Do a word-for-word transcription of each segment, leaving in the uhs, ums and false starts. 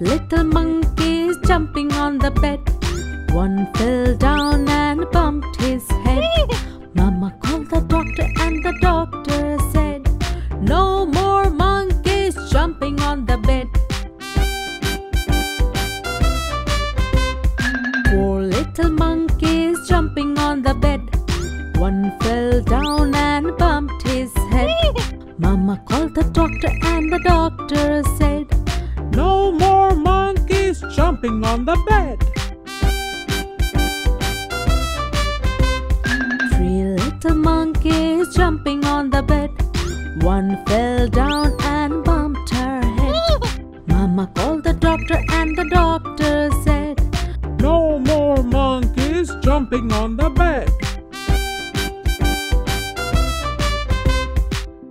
little monkeys jumping on the bed. One fell down and bumped his head. Mama called the doctor and the doctor said, no more monkeys jumping on the bed. Four little monkeys jumping on the bed. One fell down and bumped his head. Mama called the doctor and the doctor said, no more monkeys jumping on the bed. Three monkeys jumping on the bed. One fell down and bumped her head. Mama called the doctor and the doctor said, no more monkeys jumping on the bed.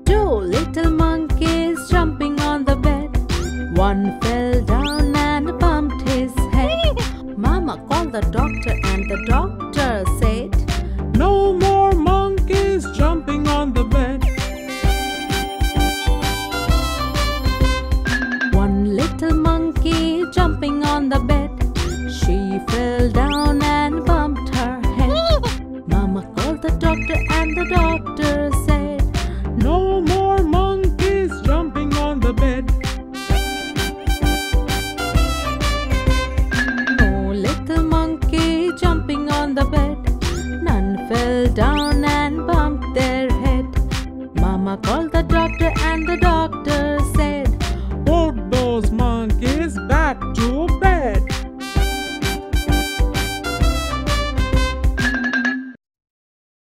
Two little monkeys jumping on the bed. One fell down and bumped his head. Mama called the doctor and the doctor said, no more monkeys jumping on the bed. One little monkey jumping on the bed. She fell down and bumped her head. Mama called the doctor and the doctor said, no more monkeys jumping on the bed. Four little monkey jumping on the bed. Fell down